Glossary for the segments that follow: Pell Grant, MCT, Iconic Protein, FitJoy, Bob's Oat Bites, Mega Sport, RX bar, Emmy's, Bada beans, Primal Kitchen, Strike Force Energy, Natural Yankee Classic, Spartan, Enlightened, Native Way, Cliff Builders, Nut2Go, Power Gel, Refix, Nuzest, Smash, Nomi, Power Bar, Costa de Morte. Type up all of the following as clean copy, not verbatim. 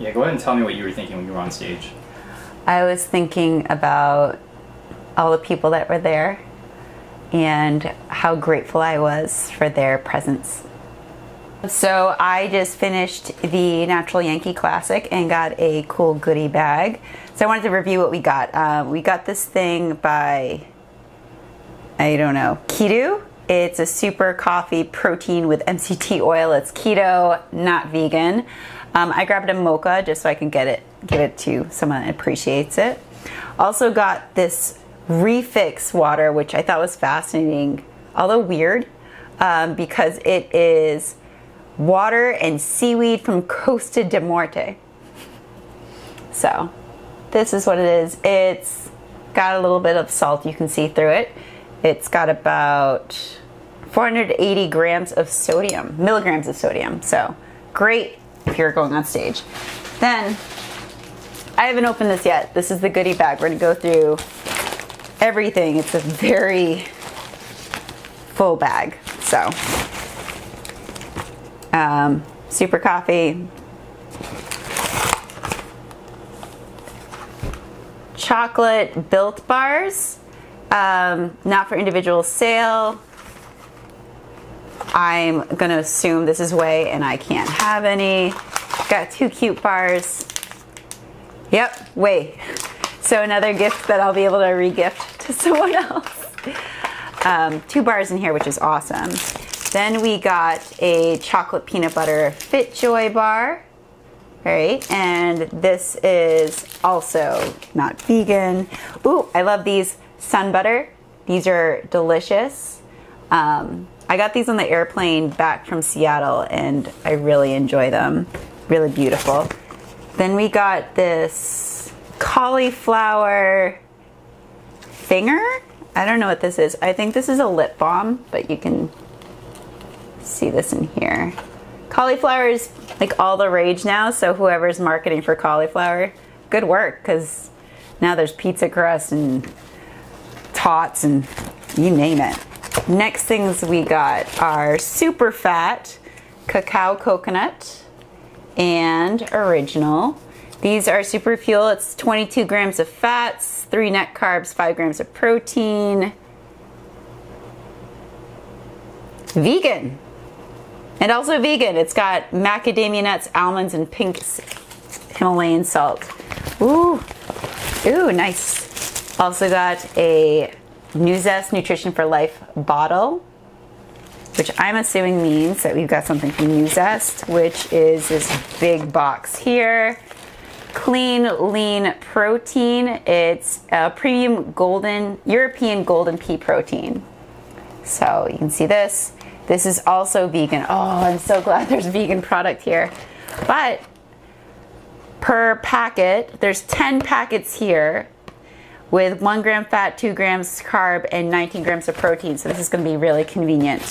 Yeah, go ahead and tell me what you were thinking when you were on stage. I was thinking about all the people that were there and how grateful I was for their presence. So I just finished the Natural Yankee Classic and got a cool goodie bag. So I wanted to review what we got. We got this thing by, I don't know, Keto. It's a super coffee protein with MCT oil. It's keto, not vegan. I grabbed a mocha just so I can give it to someone that appreciates it. Also got this Refix water, which I thought was fascinating, although weird, because it is water and seaweed from Costa de Morte. So this is what it is. It's got a little bit of salt, you can see through it. It's got about 480 grams of sodium, milligrams of sodium. So great if you're going on stage. Then I haven't opened this yet. This is the goodie bag. We're gonna go through everything. It's a very full bag. So super coffee, chocolate Built bars, not for individual sale. I'm gonna assume this is whey and I can't have any. Got two cute bars. Yep, whey. So another gift that I'll be able to re-gift to someone else. Two bars in here, which is awesome. Then we got a chocolate peanut butter FitJoy bar. All right, and this is also not vegan. Ooh, I love these sun butter. These are delicious. I got these on the airplane back from Seattle and I really enjoy them. Really beautiful. Then we got this cauliflower finger. I don't know what this is. I think this is a lip balm, but you can see this in here. Cauliflower is like all the rage now, so whoever's marketing for cauliflower, good work, because now there's pizza crust and tots and you name it. Next things we got are super fat cacao coconut and original. These are super fuel. It's 22 grams of fats, 3 net carbs, 5 grams of protein. Vegan. And also vegan. It's got macadamia nuts, almonds, and pink Himalayan salt. Ooh, ooh, nice. Also got a Nuzest Nutrition for Life bottle, which I'm assuming means that we've got something from Nuzest, which is this big box here. Clean Lean Protein. It's a premium golden, European golden pea protein. So you can see this. This is also vegan. Oh, I'm so glad there's vegan product here. But per packet, there's 10 packets here with 1 gram fat, 2 grams carb, and 19 grams of protein. So this is gonna be really convenient.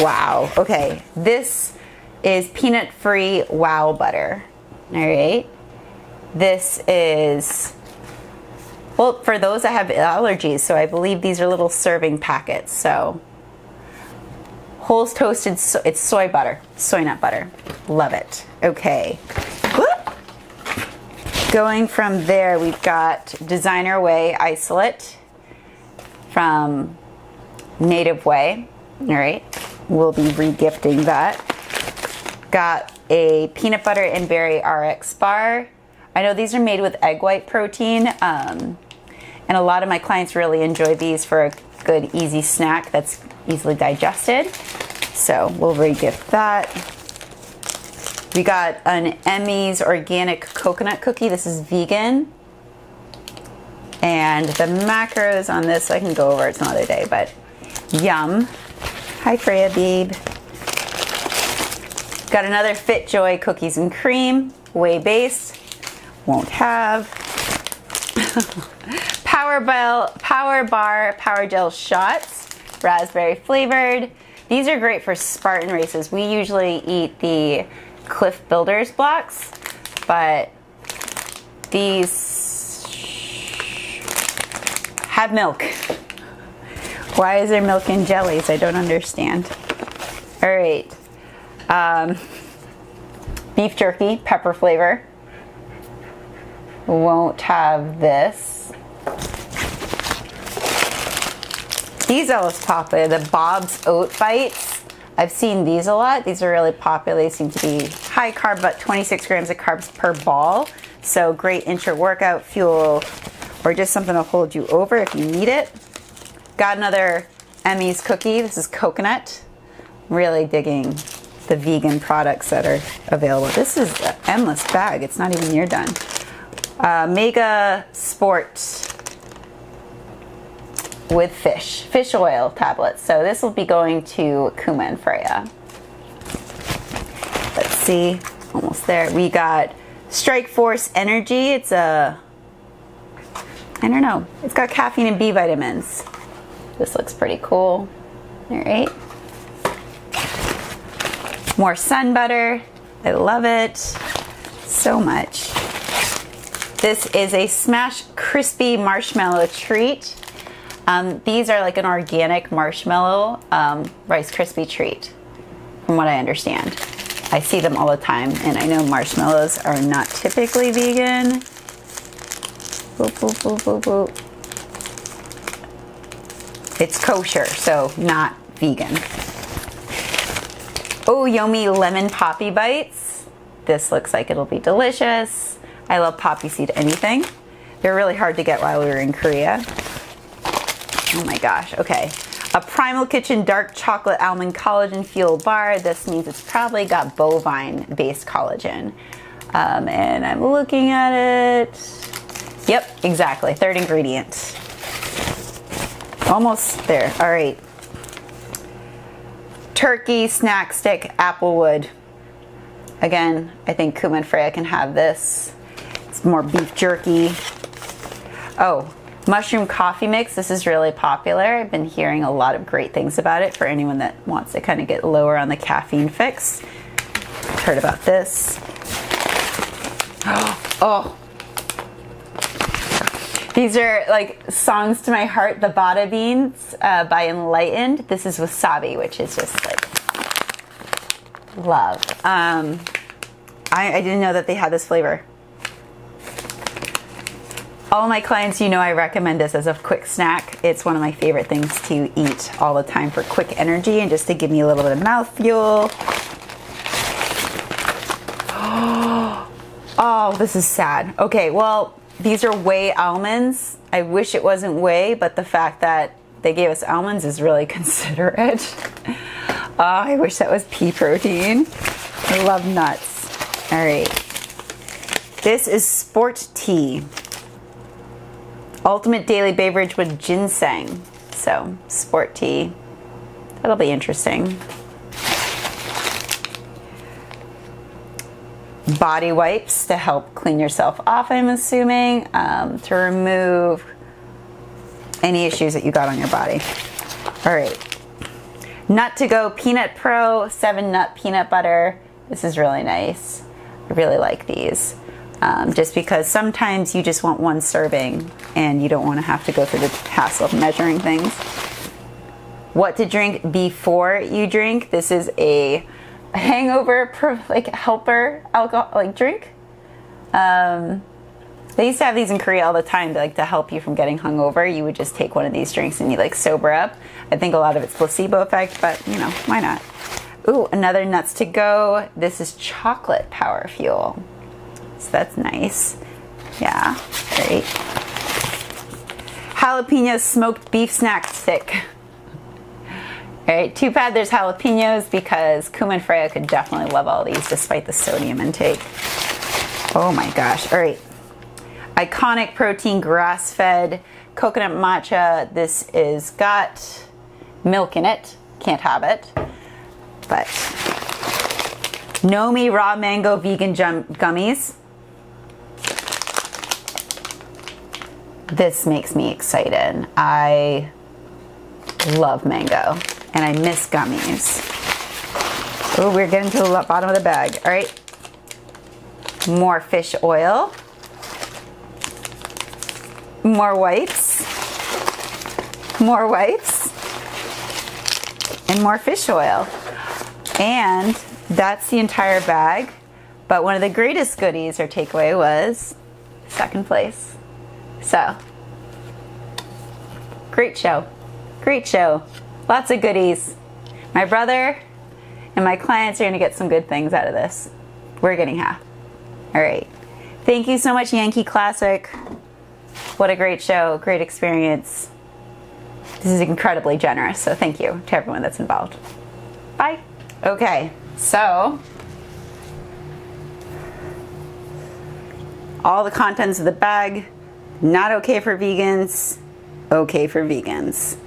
Wow, okay. This is peanut-free wow butter. All right. This is, well, for those that have allergies, so I believe these are little serving packets, so. Whole's toasted, it's soy butter, soy nut butter. Love it. Okay. Whoop. Going from there, we've got Designer Way Isolate from Native Way. All right, we'll be re-gifting that. Got a peanut butter and berry RX bar. I know these are made with egg white protein, and a lot of my clients really enjoy these for a good, easy snack that's easily digested. So we'll re-gift that. We got an Emmy's organic coconut cookie. This is vegan. And the macros on this, I can go over it some other day, but yum. Hi Freya, babe. Got another FitJoy cookies and cream, whey-based, won't have. Power Bar, Power Gel shots, raspberry flavored. These are great for Spartan races. We usually eat the Cliff Builders blocks, but these have milk. Why is there milk in jellies? I don't understand. All right. beef jerky, pepper flavor. Won't have this. These are most popular, the Bob's Oat Bites. I've seen these a lot. These are really popular. They seem to be high carb, but 26 grams of carbs per ball. So great intra-workout fuel or just something to hold you over if you need it. Got another Emmy's cookie. This is coconut. Really digging the vegan products that are available. This is an endless bag. It's not even near done. Mega Sport with fish oil tablets. So this will be going to Kuma and Freya. Let's see, almost there. We got Strike Force Energy. It's a, I don't know, it's got caffeine and B vitamins. This looks pretty cool. All right. More sun butter. I love it so much. This is a Smash crispy marshmallow treat. These are like an organic marshmallow Rice Krispie treat, from what I understand. I see them all the time, and I know marshmallows are not typically vegan. Boop, boop, boop, boop, boop. It's kosher, so not vegan. Oh, yummy lemon poppy bites. This looks like it'll be delicious. I love poppy seed anything. They're really hard to get while we were in Korea. Oh my gosh, okay. A Primal Kitchen dark chocolate almond collagen fuel bar. This means it's probably got bovine-based collagen. And I'm looking at it. Yep, exactly, third ingredient. Almost there, all right. Turkey snack stick applewood. Again, I think Kuma and Freya can have this. It's more beef jerky. Oh. Mushroom coffee mix, this is really popular. I've been hearing a lot of great things about it for anyone that wants to kind of get lower on the caffeine fix. I've heard about this. Oh, these are like songs to my heart. The Bada Beans by Enlightened. This is wasabi, which is just like love. I didn't know that they had this flavor. All my clients, you know, I recommend this as a quick snack. It's one of my favorite things to eat all the time for quick energy and just to give me a little bit of mouth fuel. Oh, this is sad. Okay, well, these are whey almonds. I wish it wasn't whey, but the fact that they gave us almonds is really considerate. Oh, I wish that was pea protein. I love nuts. All right. This is sport tea. Ultimate daily beverage with ginseng. So, sport tea. That'll be interesting. Body wipes to help clean yourself off, I'm assuming, to remove any issues that you got on your body. All right. Nut2Go Peanut Pro 7-Nut Peanut Butter. This is really nice. I really like these. Just because sometimes you just want one serving and you don't want to have to go through the hassle of measuring things. What to drink before you drink. This is a hangover like helper alcoholic drink. They used to have these in Korea all the time to help you from getting hungover. You would just take one of these drinks and you like sober up. I think a lot of it's placebo effect, but you know, why not? Ooh, another Nuts2Go. This is chocolate power fuel. So that's nice. Yeah, great. Jalapeno smoked beef snack stick. All right, too bad there's jalapenos because Kuma and Freya could definitely love all these despite the sodium intake. Oh my gosh, all right. Iconic Protein grass-fed coconut matcha. This is got milk in it. Can't have it, but. Nomi raw mango vegan gummies. This makes me excited. I love mango and I miss gummies. Oh, we're getting to the bottom of the bag. All right, more fish oil, more wipes, and more fish oil. And that's the entire bag. But one of the greatest goodies or takeaway was second place. So, great show. Great show. Lots of goodies. My brother and my clients are going to get some good things out of this. We're getting half. All right. Thank you so much, Yankee Classic. What a great show. Great experience. This is incredibly generous, so thank you to everyone that's involved. Bye. Okay, so all the contents of the bag, not okay for vegans, okay for vegans.